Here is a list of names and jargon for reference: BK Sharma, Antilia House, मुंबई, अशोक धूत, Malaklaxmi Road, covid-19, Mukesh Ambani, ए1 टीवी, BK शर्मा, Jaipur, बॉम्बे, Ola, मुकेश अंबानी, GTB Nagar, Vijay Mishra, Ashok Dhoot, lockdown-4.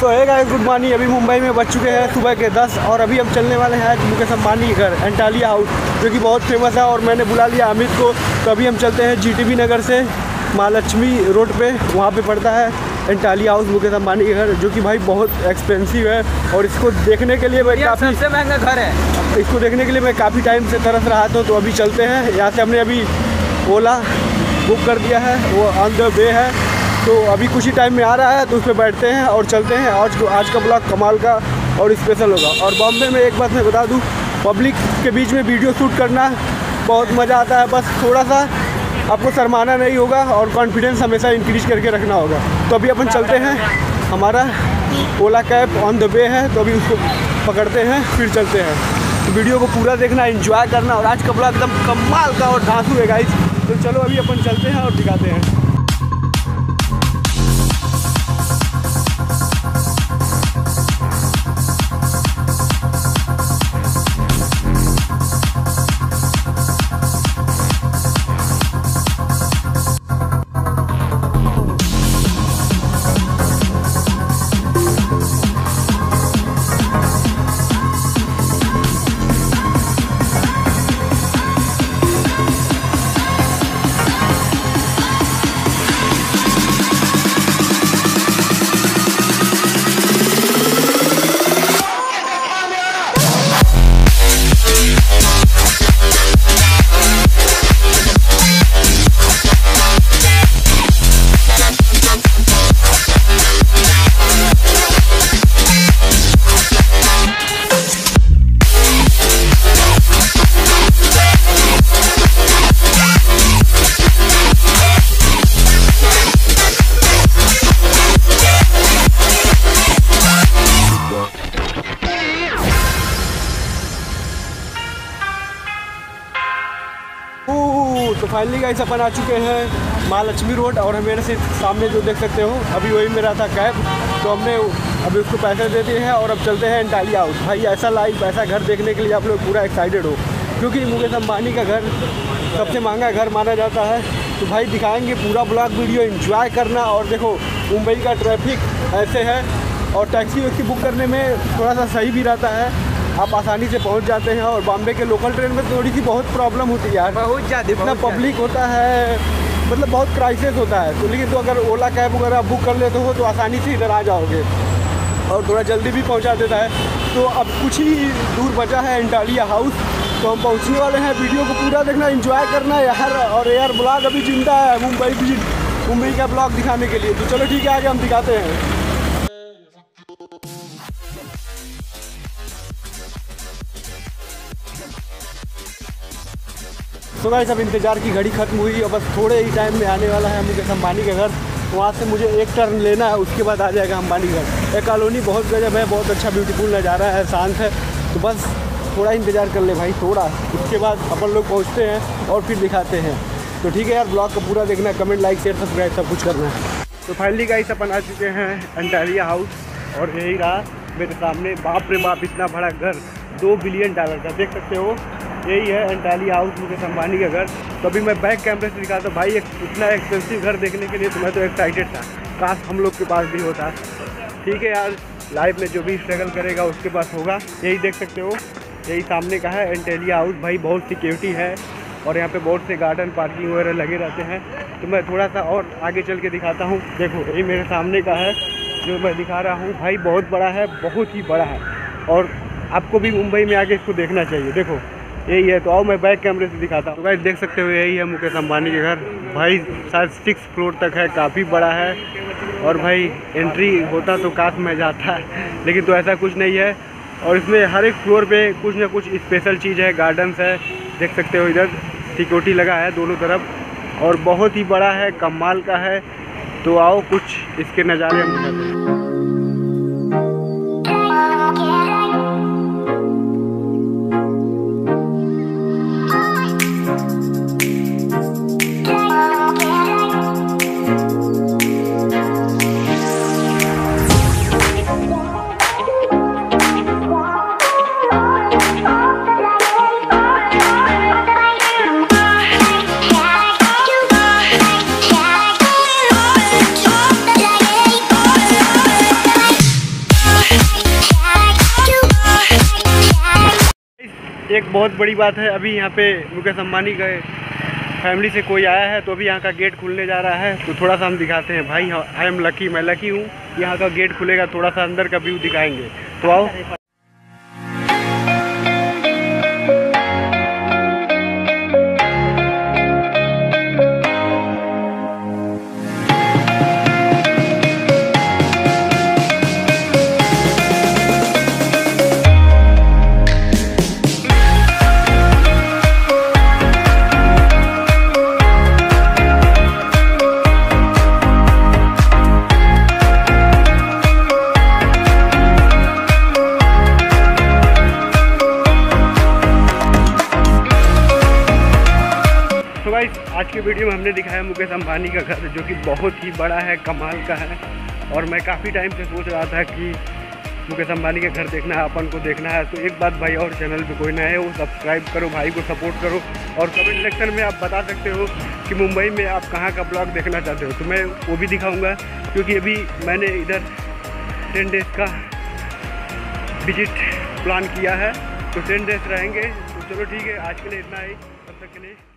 तो है guys, good morning. अभी मुंबई में बज चुके हैं सुबह के 10 और अभी हम चलने वाले हैं मुकेश अंबानी के घर एंटालिया हाउस, जो कि बहुत फेमस है। और मैंने बुला लिया अमित को, तो अभी हम चलते हैं जीटीबी नगर से महालक्ष्मी रोड पे, वहाँ पे पड़ता है एंटालिया हाउस मुकेश अंबानी के घर, जो कि भाई बहुत एक्सपेंसिव है। और इसको देखने के लिए भाई काफ़ी सबसे महंगा घर है, इसको देखने के लिए मैं काफ़ी टाइम से तरस रहा था। तो अभी चलते हैं यहाँ से, हमने अभी ओला बुक कर दिया है, वो ऑन द वे है, तो अभी कुछ ही टाइम में आ रहा है, तो उस पर बैठते हैं और चलते हैं। आज का ब्लॉग कमाल का और स्पेशल होगा। और बॉम्बे में एक बात मैं बता दूं, पब्लिक के बीच में वीडियो शूट करना बहुत मज़ा आता है, बस थोड़ा सा आपको शर्माना नहीं होगा और कॉन्फिडेंस हमेशा इंक्रीज करके रखना होगा। तो अभी अपन चलते हैं, हमारा Ola cab on the way है, तो अभी उसको पकड़ते हैं फिर चलते हैं। तो वीडियो को पूरा देखना, एंजॉय करना, और आज का ब्लॉग एकदम कमाल का और धांसू है गाइस। तो चलो अभी अपन चलते हैं और दिखाते हैं। तो फाइनली गाइस अपन आ चुके हैं महालक्ष्मी रोड, और मेरे से सामने जो देख सकते हो अभी वही मेरा था कैब, तो हमने अभी उसको पैसे दे दिए हैं और अब चलते हैं एंटालिया हाउस। भाई ऐसा लाइफ, ऐसा घर देखने के लिए आप लोग पूरा एक्साइटेड हो, क्योंकि मुकेश अंबानी का घर सबसे महंगा घर माना जाता है। तो भाई दिखाएँगे पूरा ब्लॉग, वीडियो इन्जॉय करना। और देखो मुंबई का ट्रैफिक ऐसे है, और टैक्सी वैक्सी बुक करने में थोड़ा सा सही भी रहता है, आप आसानी से पहुंच जाते हैं। और बॉम्बे के लोकल ट्रेन में थोड़ी सी बहुत प्रॉब्लम होती है यार, बहुत ज़्यादा इतना पब्लिक होता है, मतलब बहुत क्राइसिस होता है। तो लेकिन तो अगर ओला कैब वगैरह बुक कर लेते हो तो आसानी से इधर आ जाओगे, और थोड़ा जल्दी भी पहुंचा देता है। तो अब कुछ ही दूर बचा है एंटालिया हाउस, तो हम पहुँचने वाले हैं। वीडियो को पूरा देखना, इंजॉय करना यार। और यार ब्लॉग अभी जिंदा है, मुंबई का ब्लॉग दिखाने के लिए। तो चलो ठीक है, आगे हम दिखाते हैं। तो गाइस अब इंतज़ार की घड़ी खत्म हुई और बस थोड़े ही टाइम में आने वाला है मुकेश अंबानी का घर। वहाँ से मुझे एक टर्न लेना है, उसके बाद आ जाएगा अंबानी घर। एक कॉलोनी बहुत गजब है, बहुत अच्छा ब्यूटीफुल नज़ारा है, शांत है। तो बस थोड़ा इंतज़ार कर ले भाई, थोड़ा, उसके बाद अपन लोग पहुँचते हैं और फिर दिखाते हैं। तो ठीक है यार, ब्लॉग का पूरा देखना, कमेंट, लाइक, शेयर, सब्सक्राइब सब कुछ करना है। तो फाइनली गाइस अपन आ चुके हैं एंटालिया हाउस, और यही रहा मेरे सामने, बाप रे बाप इतना बड़ा घर, $2 बिलियन का, देख सकते हो। यही है एंटालिया हाउस मुकेश अंबानी का घर। तो अभी मैं बैक कैमरे से दिखाता हूँ भाई, इतना एक्सपेंसिव घर देखने के लिए तो मैं तो एक्साइटेड था, काश हम लोग के पास भी होता। ठीक है यार, लाइफ में जो भी स्ट्रगल करेगा उसके पास होगा। यही देख सकते हो, यही सामने का है एंटालिया हाउस। भाई बहुत सिक्योरिटी है, और यहाँ पे बहुत से गार्डन, पार्किंग वगैरह लगे रहते हैं। तो मैं थोड़ा सा और आगे चल के दिखाता हूँ। देखो यही मेरे सामने का है जो मैं दिखा रहा हूँ, भाई बहुत बड़ा है, बहुत ही बड़ा है, और आपको भी मुंबई में आके इसको देखना चाहिए। देखो यही है, तो आओ मैं बैक कैमरे से दिखाता हूँ। तो गाइस देख सकते हो, यही है मुकेश अंबानी के घर। भाई शायद 6 फ्लोर तक है, काफ़ी बड़ा है। और भाई एंट्री होता तो काश में जाता है, लेकिन तो ऐसा कुछ नहीं है। और इसमें हर एक फ्लोर पे कुछ ना कुछ स्पेशल चीज़ है, गार्डन्स है, देख सकते हो। इधर सिक्योरिटी लगा है दोनों तरफ, और बहुत ही बड़ा है, कमाल का है। तो आओ कुछ इसके नज़ारे हम दिखाते हैं। एक बहुत बड़ी बात है, अभी यहाँ पे मुकेश अम्बानी के फैमिली से कोई आया है तो अभी यहाँ का गेट खुलने जा रहा है, तो थोड़ा सा हम दिखाते हैं भाई। आई एम लकी, मैं लकी हूँ। यहाँ का गेट खुलेगा, थोड़ा सा अंदर का व्यू दिखाएंगे, तो आओ। आज के वीडियो में हमने दिखाया मुकेश अम्बानी का घर, जो कि बहुत ही बड़ा है, कमाल का है। और मैं काफ़ी टाइम से सोच रहा था कि मुकेश अम्बानी का घर देखना है, अपन को देखना है। तो एक बात भाई, और चैनल पे कोई नया है वो सब्सक्राइब करो, भाई को सपोर्ट करो। और कमेंट सेक्शन में आप बता सकते हो कि मुंबई में आप कहाँ का ब्लॉग देखना चाहते हो, तो मैं वो भी दिखाऊँगा। क्योंकि अभी मैंने इधर 10 डेज़ का विजिट प्लान किया है, तो 10 डेज़ रहेंगे। तो चलो ठीक है, आज के लिए इतना ही, तब तक के लिए।